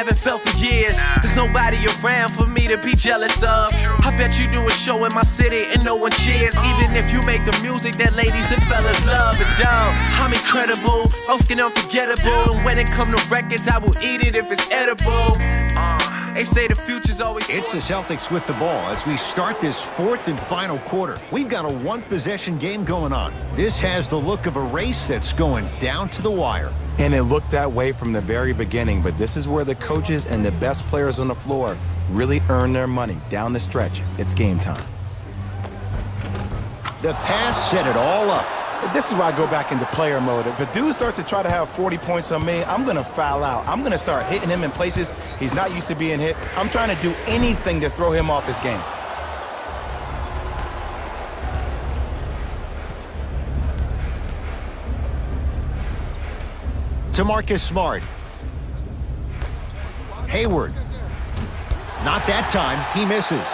haven't felt for years. There's nobody around for me to be jealous of. I bet you do a show in my city and no one cheers, even if you make the music that ladies and fellas love and dumb. I'm incredible, often unforgettable, and when it come to records, I will eat it if it's edible. They say the future's always... It's the Celtics with the ball as we start this fourth and final quarter. We've got a one-possession game going on. This has the look of a race that's going down to the wire. And it looked that way from the very beginning, but this is where the coaches and the best players on the floor really earn their money down the stretch. It's game time. The pass set it all up. This is why I go back into player mode. If a dude starts to try to have 40 points on me, I'm going to foul out. I'm going to start hitting him in places he's not used to being hit. I'm trying to do anything to throw him off his game. Tamarcus Smart. Hayward. Not that time. He misses.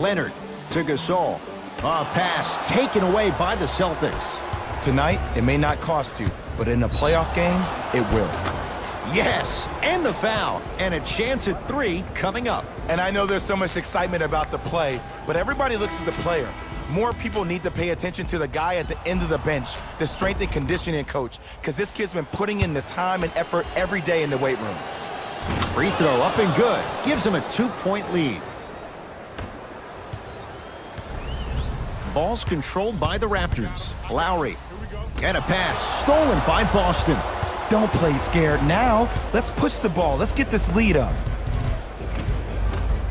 Leonard to Gasol. A pass taken away by the Celtics. Tonight, it may not cost you, but in a playoff game, it will. Yes, and the foul, and a chance at three coming up. And I know there's so much excitement about the play, but everybody looks at the player. More people need to pay attention to the guy at the end of the bench, the strength and conditioning coach, because this kid's been putting in the time and effort every day in the weight room. Free throw up and good. Gives him a two-point lead. Ball's controlled by the Raptors. Lowry. And a pass stolen by Boston. Don't play scared now. Let's push the ball. Let's get this lead up.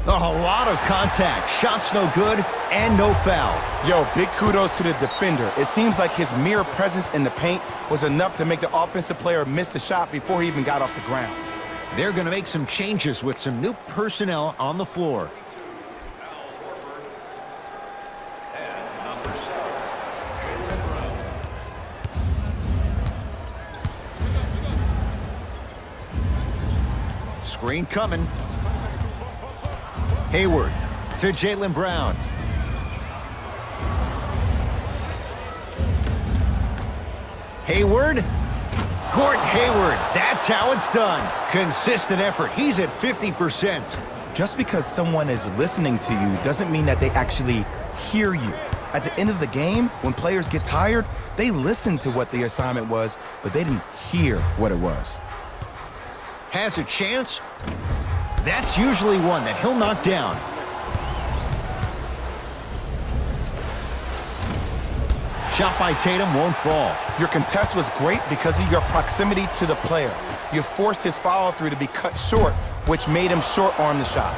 A lot of contact. Shots no good and no foul. Yo, big kudos to the defender. It seems like his mere presence in the paint was enough to make the offensive player miss the shot before he even got off the ground. They're going to make some changes with some new personnel on the floor. Green coming. Hayward to Jaylen Brown. Hayward. Gordon Hayward. That's how it's done. Consistent effort. He's at 50%. Just because someone is listening to you doesn't mean that they actually hear you. At the end of the game, when players get tired, they listen to what the assignment was, but they didn't hear what it was. Has a chance. That's usually one that he'll knock down. Shot by Tatum won't fall. Your contest was great because of your proximity to the player. You forced his follow-through to be cut short, which made him short-arm the shot.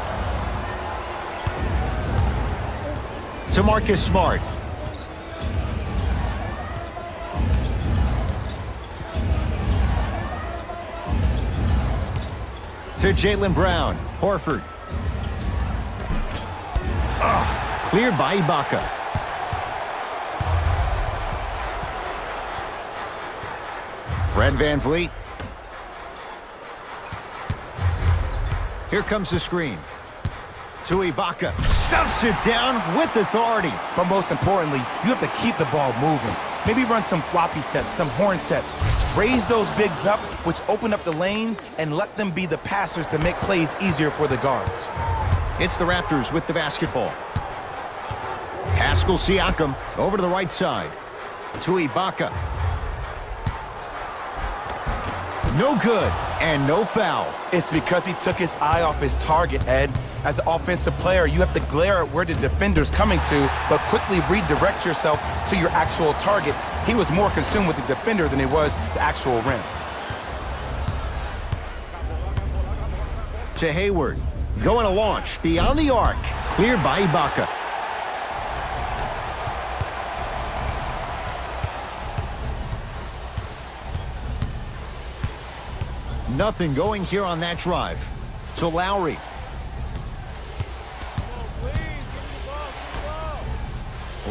Tamarcus Smart. To Jaylen Brown. Horford. Cleared by Ibaka. Fred VanVleet. Here comes the screen. To Ibaka. Stuffs it down with authority. But most importantly, you have to keep the ball moving. Maybe run some floppy sets, some horn sets. Raise those bigs up, which open up the lane, and let them be the passers to make plays easier for the guards. It's the Raptors with the basketball. Pascal Siakam over to the right side. To Ibaka. No good, and no foul. It's because he took his eye off his target, Ed. As an offensive player, you have to glare at where the defender's coming to, but quickly redirect yourself to your actual target. He was more consumed with the defender than he was the actual rim. To Hayward. Going to launch beyond the arc. Cleared by Ibaka. Nothing going here on that drive. To Lowry.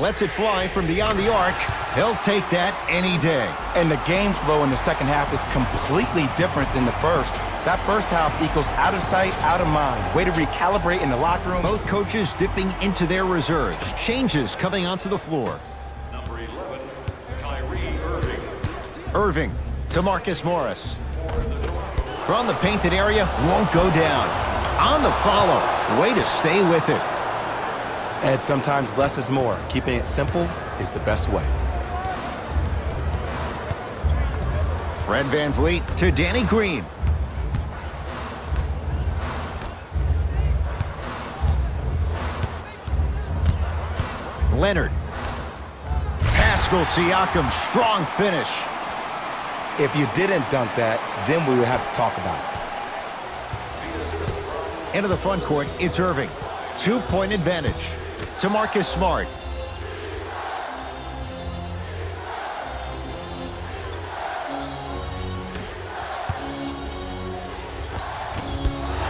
Lets it fly from beyond the arc. He'll take that any day. And the game flow in the second half is completely different than the first. That first half equals out of sight, out of mind. Way to recalibrate in the locker room. Both coaches dipping into their reserves. Changes coming onto the floor. Number 11, Kyrie Kyrie Irving. To Marcus Morris. From the painted area, won't go down. On the follow, way to stay with it. And sometimes less is more. Keeping it simple is the best way. Fred VanVleet to Danny Green. Leonard. Pascal Siakam, strong finish. If you didn't dunk that, then we would have to talk about it. Into the front court, it's Irving. Two-point advantage to Marcus Smart.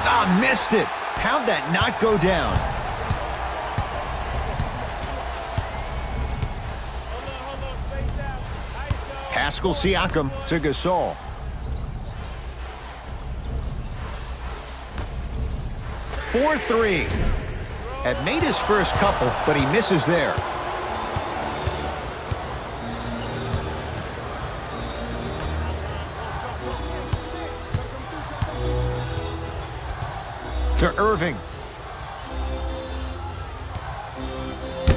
Ah, missed it. How'd that not go down? Pascal Siakam to Gasol. Four three. Had made his first couple, but he misses there. To Irving.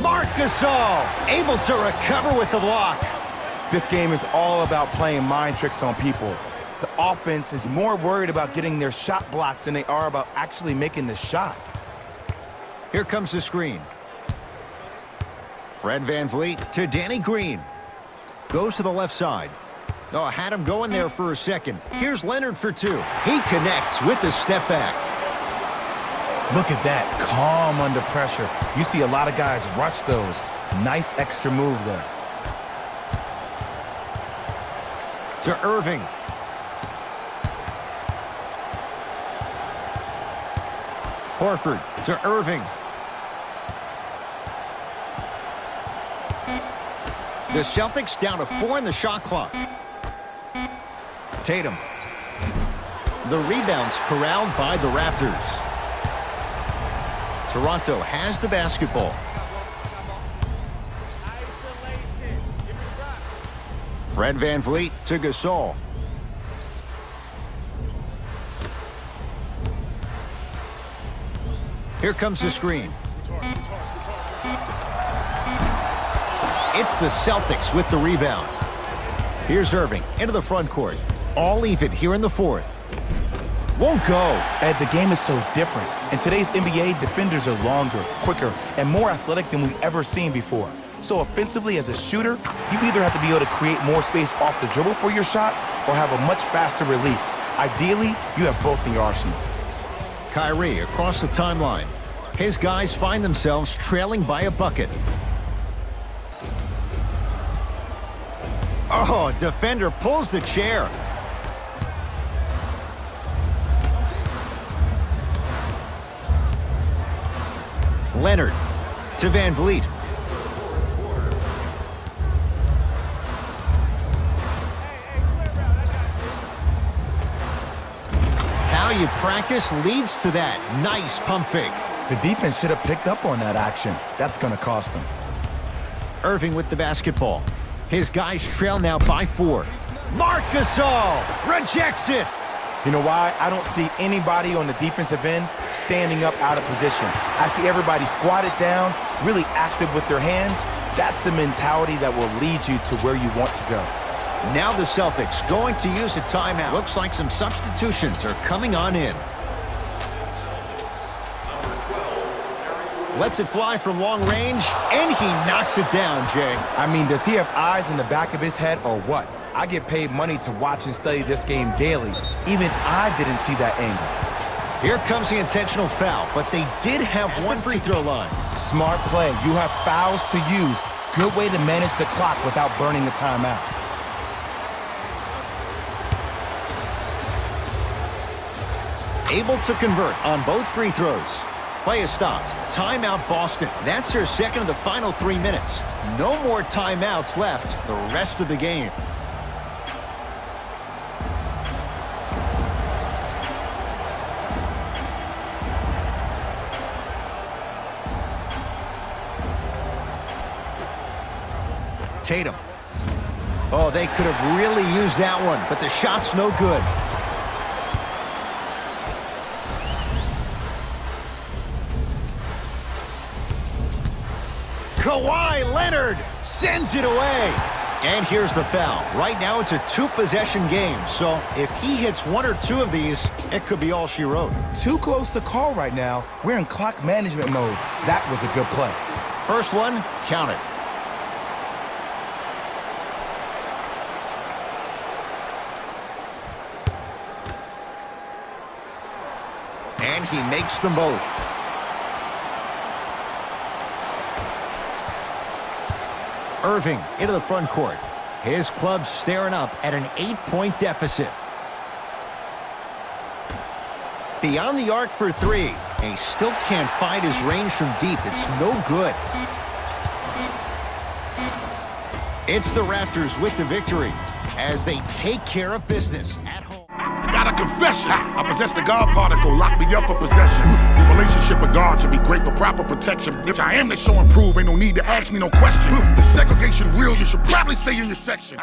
Marc Gasol able to recover with the block. This game is all about playing mind tricks on people. The offense is more worried about getting their shot blocked than they are about actually making the shot. Here comes the screen. Fred VanVleet to Danny Green. Goes to the left side. Oh, had him going there for a second. Here's Leonard for two. He connects with the step back. Look at that. Calm under pressure. You see a lot of guys rush those. Nice extra move there. To Irving. Horford to Irving. The Celtics down to 4 in the shot clock. Tatum. The rebounds corralled by the Raptors. Toronto has the basketball. Fred VanVleet to Gasol. Here comes the screen. It's the Celtics with the rebound. Here's Irving into the front court. All even here in the fourth. Won't go. And the game is so different. In today's NBA, defenders are longer, quicker, and more athletic than we've ever seen before. So offensively, as a shooter, you either have to be able to create more space off the dribble for your shot or have a much faster release. Ideally, you have both in your arsenal. Kyrie across the timeline. His guys find themselves trailing by a bucket. Oh, defender pulls the chair. Leonard to VanVleet. How you practice leads to that. Nice pump fake. The defense should have picked up on that action. That's going to cost them. Irving with the basketball. His guys trail now by 4. Marc Gasol rejects it. You know why? I don't see anybody on the defensive end standing up out of position. I see everybody squatted down, really active with their hands. That's the mentality that will lead you to where you want to go. Now the Celtics going to use a timeout. Looks like some substitutions are coming on in. Lets it fly from long range, and he knocks it down, Jay. I mean, does he have eyes in the back of his head or what? I get paid money to watch and study this game daily. Even I didn't see that angle. Here comes the intentional foul, but they did have one free throw line. Smart play. You have fouls to use. Good way to manage the clock without burning the timeout. Able to convert on both free throws. Play is stopped. Timeout Boston. That's their second of the final 3 minutes. No more timeouts left the rest of the game. Tatum. Oh, they could have really used that one, but the shot's no good. Kawhi Leonard sends it away. And here's the foul. Right now, it's a two-possession game. So if he hits one or two of these, it could be all she wrote. Too close to call right now. We're in clock management mode. That was a good play. First one, count it. And he makes them both. Irving into the front court. His club staring up at an 8-point deficit. Beyond the arc for three. And he still can't find his range from deep. It's no good. It's the Raptors with the victory as they take care of business at home. Got a confession. I possess the God particle, lock me up for possession. The relationship with God should be great for proper protection. If I am to show and prove, ain't no need to ask me no question. The segregation's real, you should probably stay in your section.